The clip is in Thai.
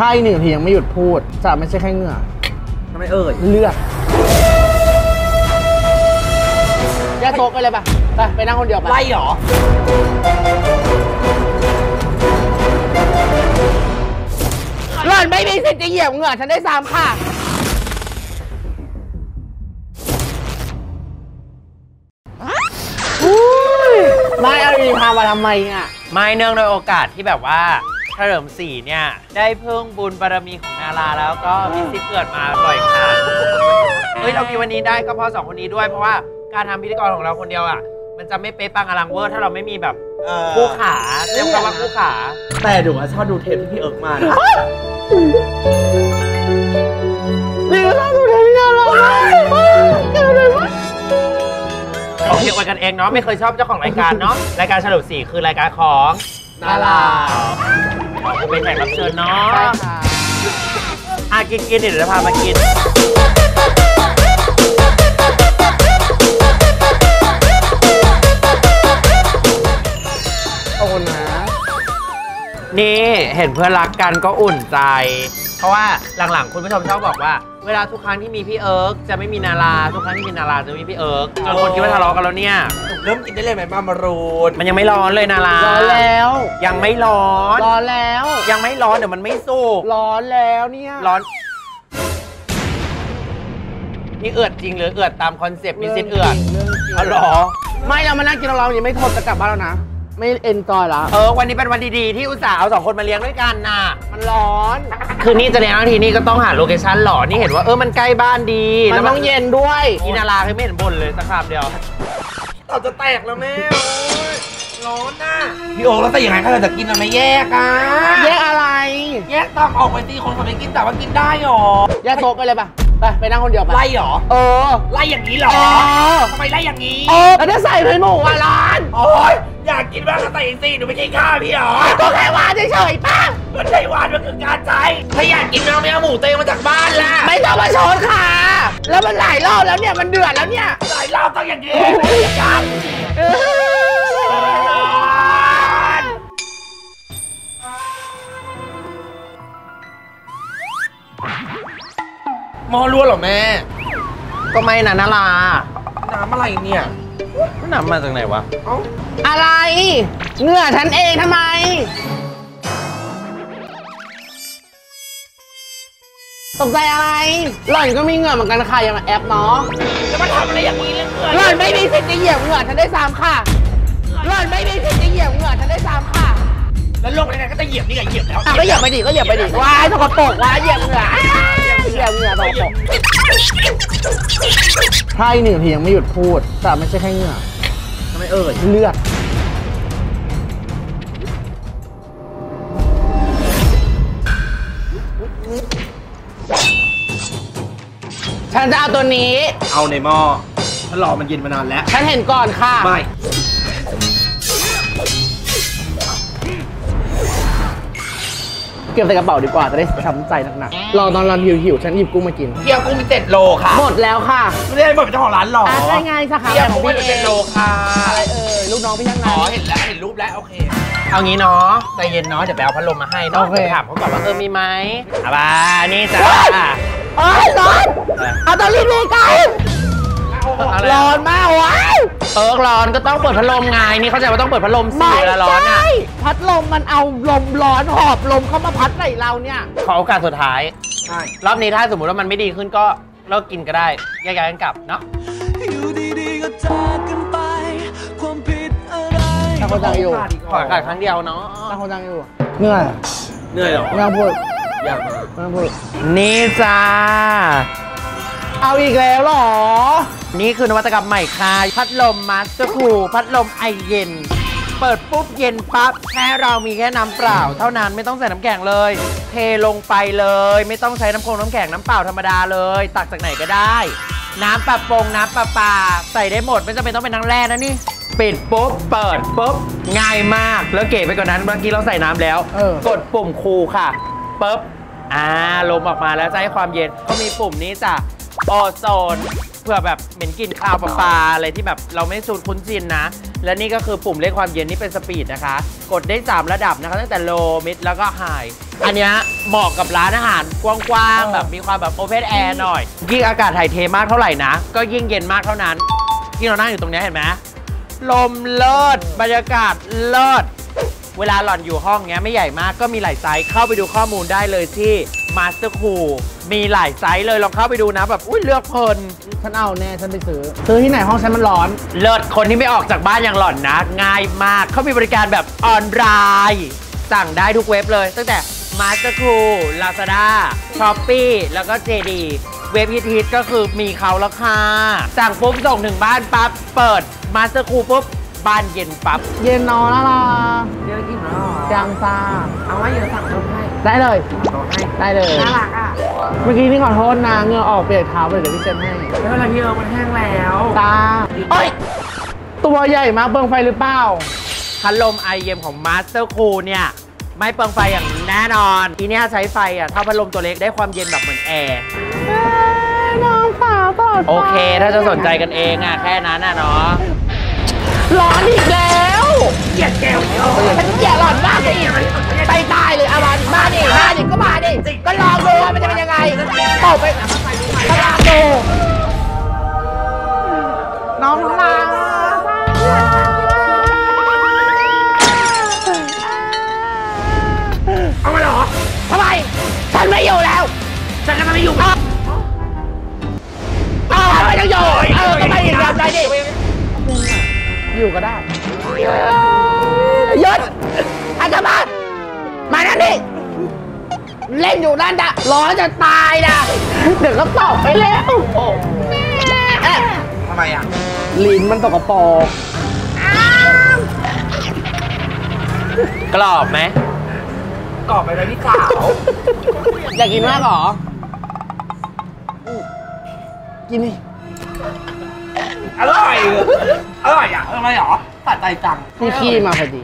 ถ้าอีก1 นาทียังไม่หยุดพูดจะไม่ใช่แค่เหงื่อทำไมเอ่ยเลือดแยกโต๊ะไปเลยป่ะไปนั่งคนเดียวไปไล่หรอหล่อนไม่มีสิทธิ์จะเหยียบเหงื่อฉันได้3ค่ะไม่เอาดีพามาทำไมอ่ะไม่เนื่องโดยโอกาสที่แบบว่าเฉลิมศรีเนี่ยได้เพิ่งบุญบารมีของนาราแล้วก็มีสิทธิ์เกิดมาบ่อยครั้งเฮ้ยเรามีวันนี้ได้ก็เพราะ2 คนนี้ด้วยเพราะว่าการทำพิธีกรของเราคนเดียวอ่ะมันจะไม่เป๊ะปังอลังเวอร์ถ้าเราไม่มีแบบคู่ขาเรียกว่าคู่ขาแต่ดูว่าชอบดูเทปที่พี่เอิร์กมานะนี่ก็ชอบดูเทปที่นาราโอเควันกันเองเนาะไม่เคยชอบเจ้าของรายการเนาะรายการเฉลิมศรีคือรายการของนาราเป็นแขกรับเชิญเนาะกินเดี๋ยวจะพามากินโอนนะนี่เห็นเพื่อนรักกันก็อุ่นใจเพราะว่าหลังๆคุณผู้ชมชอบบอกว่าเวลาทุกครั้งที่มีพี่เอิร์กจะไม่มีนาราทุกครั้งที่มีนาราจะมีพี่เอิร์กจนคนคิดว่าทะเลาะกันแล้วเนี่ยเริ่มกินได้เลยไหมมารูดมันยังไม่ร้อนเลยนาราร้อนแล้วยังไม่ร้อนร้อนแล้วยังไม่ร้อนเดี๋ยวมันไม่สุกร้อนแล้วเนี่ยร้อนนี่เอือดจริงหรือเอือดตามคอนเซ็ปต์มีสิทธิ์เอือดอ๋อหรอไม่เรามานั่งกินเราเนี่ยไม่ทนจะกลับบ้านแล้วนะไม่เอ็นจอยแล้ววันนี้เป็นวันดีๆที่อุตส่าห์เอา2 คนมาเลี้ยงด้วยกันน่ะมันร้อนคืนนี้จะเลี้ยงทั้งทีนี่ก็ต้องหาโลเคชั่นหรอนี่เห็นว่ามันใกล้บ้านดีมันต้องเย็นด้วยกินนาราเคยไม่เห็นบ่นเลยสักคำเดียวเราจะแตกแล้วแม่โอ้ยร้อนน่ะพี่โอ๊คแล้วแต่ยังไงถ้าเราจะกินเราไม่แยกกันแยกอะไรแยกต้องออกไปตีคนคนไม่กินแต่ว่ากินได้หรอแยกโต๊ะไปเลยป่ะไปนั่งคนเดียวไปไล่หรอไล่อย่างนี้หรอทำไมไล่อย่างนี้แล้วจะใส่ไปหมูวาร้านโอ้ยอยากกินบ้างก็ใส่สิหนูไม่กินข้าวพี่หรอก็แค่วานเฉยๆป้ามันใช่วานมันคือการใช้ถ้าอยากกินเราไม่เอาหมูเตยมาจากบ้านละไม่ต้องมาชนค่ะแล้วมันหลายรอบแล้วเนี่ยมันเดือดแล้วเนี่ยหลายรอบต้องอย่างนี้กันมอรั่วหรอแม่ก็ไม่นะนาราน้ำอะไรเนี่ยน้ำมาจากไหนวะอะไรเหงื่อฉันเองทำไมตกใจอะไรหล่อนก็มีเหงื่อเหมือนกันค่ะอย่างแอปเนาะจะมาทำอะไรอย่างนี้เรื่องเหงื่อหล่อนไม่มีสิทธิ์จะเหยียบเหงื่อฉันได้3ค่ะหล่อนไม่มีสิทธิ์จะเหยียบเหงื่อฉันได้3ค่ะแล้วลงไหนก็จะเหยียบนี่ก็เหยียบแล้วก็เหยียบไปดิก็เหยียบไปดิว้ายสกปรกว้ายเหยียบเหงื่อเหยียบเหงื่อตกถ้าอีก1 นาทียังไม่หยุดพูดแต่ไม่ใช่แค่เหงื่อทำไมเอ่ยเลือดฉันจะเอาตัวนี้เอาในหม้อฉันรอมันเย็นมานานแล้วฉันเห็นก่อนค่ะไม่เก็บใส่กระเป๋าดีกว่าจะได้ช้ำใจหนักๆรอตอนร้อนหิวๆฉันหยิบกุ้งมากินเกี๊ยวกุ้งมี7 โลค่ะหมดแล้วค่ะไม่ได้หมดเป็นเจ้าของร้านหรอใช่ไงสาขาของพี่7 โลค่ะอะไรลูกน้องพี่ยังไงเห็นแล้วเห็นรูปแล้วโอเคเอางี้เนาะใจเย็นเนาะเดี๋ยวไปเอาพัดลมมาให้เนาะไปถามเขาก่อนว่ามีไหมเอาบ้านี่จ้ะอ๋อร้อนเอาตอนรีบเลยกันร้อนมากว้าวร้อนก็ต้องเปิดพัดลมไงนี่เข้าใจว่าต้องเปิดพัดลมสิเวลาร้อนอ่ะพัดลมมันเอาลมร้อนหอบลมเข้ามาพัดใส่เราเนี่ยขอโอกาสสุดท้ายรอบนี้ถ้าสมมติว่ามันไม่ดีขึ้นก็เลิกกินก็ได้แยกย้ายกันกลับเนาะอยู่ดีๆก็จากกันไปความผิดอะไรต่างคนต่างอยู่ขอโอกาสครั้งเดียวเนาะต่างคนต่างอยู่เหนื่อยหรอไม่ต้องพูดไม่ต้องพูดนี่จ้าเอาอีกแล้วหรอนี่คือนวัตกรรมใหม่ค่ะพัดลมมาสคูพัดลมไอเย็นเปิดปุ๊บเย็นปั๊บแค่เรามีแค่น้ำเปล่าเท่านั้นไม่ต้องใส่น้ำแข็งเลยเทลงไปเลยไม่ต้องใช้น้ำแข็งน้ำเปล่าธรรมดาเลยตักจากไหนก็ได้น้ำปลาปงน้ำปลาปลาใส่ได้หมดไม่จำเป็นต้องเป็นน้ำแร่นะนี่ปิดปุ๊บเปิดปุ๊บง่ายมากแล้วเก๋ไปกว่านั้นเมื่อกี้เราใส่น้ำแล้วกดปุ่มคูลค่ะปุ๊บลมออกมาแล้วจะให้ความเย็นก็มีปุ่มนี้จ้ะโอโซน ผื่อแบบเหม็นกลิ่นคาวปลาอะไรที่แบบเราไม่สูตรคุ้นชินนะและนี่ก็คือปุ่มเร่งความเย็นนี่เป็นสปีดนะคะกดได้3ระดับนะคะตั้งแต่โลมิดแล้วก็ไฮอันนี้เหมาะกับร้านอาหารกว้างๆแบบมีความแบบโอเพนแอร์หน่อยยิ่งอากาศถ่ายเทมากเท่าไหร่นะก็ยิ่งเย็นมากเท่านั้นยิ่งเรานั่งอยู่ตรงนี้เห็นไหมลมเลิศบรรยากาศเลิศเวลาหล่อนอยู่ห้องเงี้ยไม่ใหญ่มากก็มีหลายไซส์เข้าไปดูข้อมูลได้เลยที่มาสเตอร์คูลมีหลายไซส์เลยลองเข้าไปดูนะแบบอุ้ยเลือกเพลินฉันเอาแน่ฉันไปซื้อที่ไหนห้องฉันมันร้อนเลิศคนที่ไม่ออกจากบ้านอย่างหล่อนนะง่ายมากเขามีบริการแบบออนไลน์สั่งได้ทุกเว็บเลยตั้งแต่มาสเตอร์คูล Lazada Shopee แล้วก็ JD เว็บฮิตก็คือมีเขาแล้วค่ะสั่งปุ๊บส่งถึงบ้านปั๊บเปิดมาสเตอร์คูลปุ๊บบ้านเย็นปั๊บเย็นนอนแล้วล่ะเยอะกินหรอจังซาเอาไว้เดี๋ยวสั่งส่งให้ได้เลยได้เลยน่ารักอ่ะเมื่อกี้นี่ขอโทษนะเงือออกเปียกเท้าไปเดี๋ยวพี่เจนให้ไม่เป็นไรพี่เอิร์มันแห้งแล้วตาเอ้ยตัวใหญ่มากเปิงไฟหรือเปล่าพัดลมไอเย็นของมาสเตอร์คูลเนี่ยไม่เปิงไฟอย่างแน่นอนทีนี้ใช้ไฟอ่ะถ้าพัดลมตัวเล็กได้ความเย็นแบบเหมือนแอร์น้องสาวต่อโอเคถ้าจะสนใจกันเองอ่ะแค่นั้นอ่ะเนาะร้อนอีกแล้วเกลียดแก้วฉันเกลียดร้อนมากเลยตายเลยอาวันมาดิมาดิก็มาดิก็รอดูว่ามันจะเป็นยังไงตบไปตลาดดูน้องลาเอามาเหรอทำไมฉันไม่อยู่แล้วฉันก็ไม่อยู่ทำไมยังอยู่ทำไมยังอยู่ได้ดิอยู่ก็ได้หยุดอาจารย์มานั่นดิเล่นอยู่นั่นนะร้อนจะตายนะเดี๋ยวก็ตกไปแล้วทำไมอ่ะลิ้นมันตกกระปอกกรอบไหมกรอบไปเลยพี่สาวอยากกินมากหรอกินดิอร่อยอ่ะอะไรหรอตัดใจจังพี่ขี้มาพอดี